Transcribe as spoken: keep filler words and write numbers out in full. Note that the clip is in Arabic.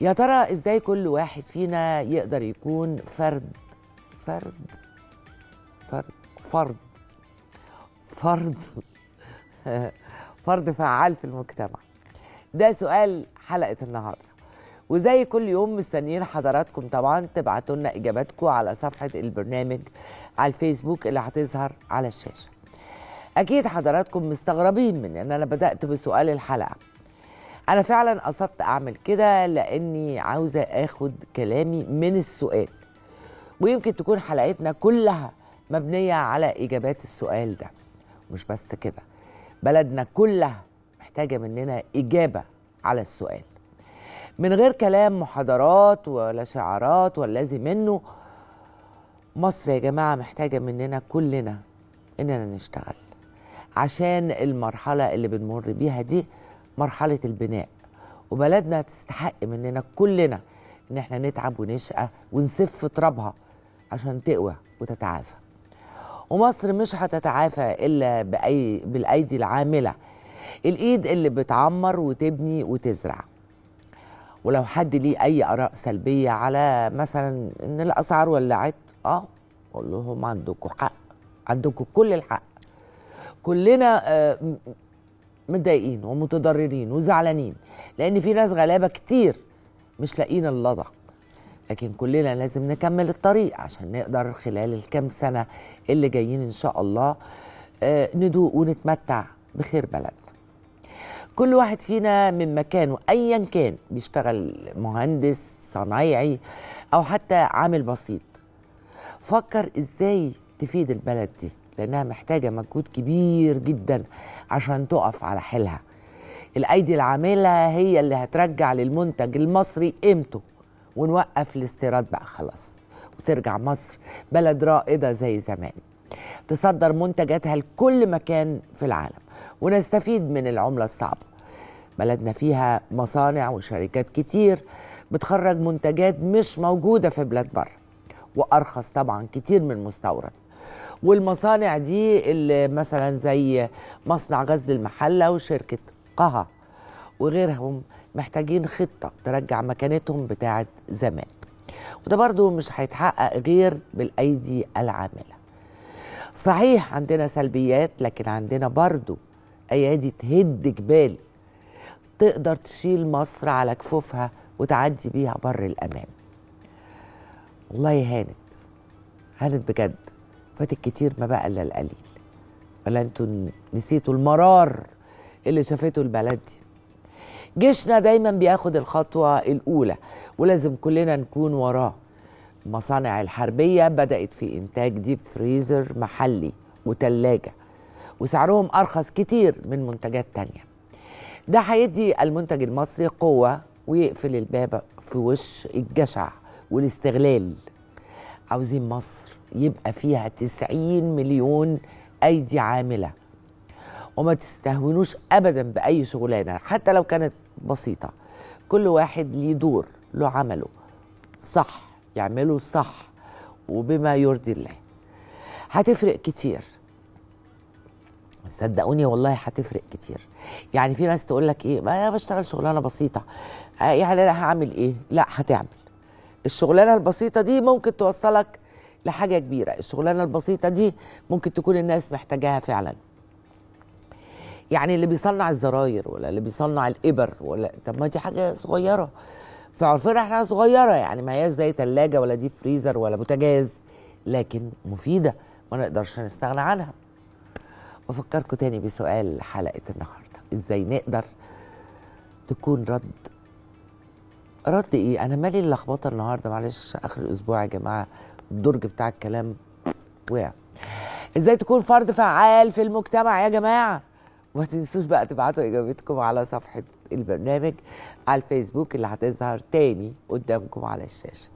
يا ترى إزاي كل واحد فينا يقدر يكون فرد فرد فرد فرد فرد فرد فعال في المجتمع؟ ده سؤال حلقة النهاردة، وزي كل يوم مستنيين حضراتكم طبعا تبعتوا لنا إجاباتكم على صفحة البرنامج على الفيسبوك اللي هتظهر على الشاشة. أكيد حضراتكم مستغربين من إن أنا بدأت بسؤال الحلقة. أنا فعلا قصدت أعمل كده لأني عاوزة آخد كلامي من السؤال، ويمكن تكون حلقتنا كلها مبنية على إجابات السؤال ده. مش بس كده، بلدنا كلها محتاجة مننا إجابة على السؤال من غير كلام محاضرات ولا شعارات ولا لازم منه. مصر يا جماعة محتاجة مننا كلنا إننا نشتغل، عشان المرحلة اللي بنمر بيها دي مرحلة البناء، وبلدنا تستحق مننا كلنا إن احنا نتعب ونشقى ونسف ترابها عشان تقوى وتتعافى. ومصر مش هتتعافى إلا بأي بالأيدي العاملة، الإيد اللي بتعمر وتبني وتزرع. ولو حد ليه أي آراء سلبية على مثلا إن الأسعار ولعت، آه أقول لهم عندكم حق، عندكم كل الحق. كلنا آه متضايقين ومتضررين وزعلانين لأن في ناس غلابة كتير مش لاقيين اللضع، لكن كلنا لازم نكمل الطريق عشان نقدر خلال الكام سنة اللي جايين إن شاء الله آه ندوق ونتمتع بخير بلدنا. كل واحد فينا من مكانه أيا كان، بيشتغل مهندس صنايعي أو حتى عامل بسيط، فكر إزاي تفيد البلد دي لأنها محتاجة مجهود كبير جدا عشان تقف على حيلها. الأيدي العاملة هي اللي هترجع للمنتج المصري قيمته، ونوقف الاستيراد بقى خلاص، وترجع مصر بلد رائدة زي زمان تصدر منتجاتها لكل مكان في العالم، ونستفيد من العملة الصعبة. بلدنا فيها مصانع وشركات كتير بتخرج منتجات مش موجودة في بلاد بره، وأرخص طبعا كتير من المستورد. والمصانع دي اللي مثلا زي مصنع غزل المحلة وشركة قها وغيرهم محتاجين خطة ترجع مكانتهم بتاعت زمان، وده برضو مش هيتحقق غير بالأيدي العاملة. صحيح عندنا سلبيات، لكن عندنا برضو أيادي تهد جبال تقدر تشيل مصر على كفوفها وتعدي بيها بر الأمان. والله هانت هانت بجد، فات الكتير ما بقى إلا القليل. ولا انتوا نسيتوا المرار اللي شافته البلد دي؟ جيشنا دايما بياخد الخطوة الأولى ولازم كلنا نكون وراه. المصانع الحربية بدأت في إنتاج ديب فريزر محلي وتلاجة، وسعرهم أرخص كتير من منتجات تانية. ده هيدي المنتج المصري قوة ويقفل الباب في وش الجشع والاستغلال. عاوزين مصر يبقى فيها تسعين مليون أيدي عاملة، وما تستهونوش أبدا بأي شغلانة حتى لو كانت بسيطة. كل واحد ليه دور، له عمله صح يعمله صح وبما يرضي الله. هتفرق كتير صدقوني، والله هتفرق كتير. يعني في ناس تقول لك إيه، ما أنا بشتغل شغلانة بسيطة يعني أنا هعمل إيه؟ لا، هتعمل الشغلانة البسيطة دي ممكن توصلك لحاجة كبيرة. الشغلانة البسيطة دي ممكن تكون الناس محتاجاها فعلا. يعني اللي بيصنع الزراير ولا اللي بيصنع الإبر ولا، طب ما دي حاجة صغيرة في عرفنا احنا، صغيرة يعني ما هياش زي تلاجة ولا دي فريزر ولا بوتاجاز، لكن مفيدة ما نقدرش نستغنى عنها. بفكركم تاني بسؤال حلقة النهاردة، ازاي نقدر تكون رد رد ايه؟ انا مالي اللخبطة النهاردة، معلش اخر الاسبوع يا جماعة الدرج بتاع الكلام وقع. ازاي تكون فرد فعال في المجتمع يا جماعه؟ وما تنسوش بقى تبعتوا اجابتكم على صفحه البرنامج على الفيسبوك اللي هتظهر تاني قدامكم على الشاشه.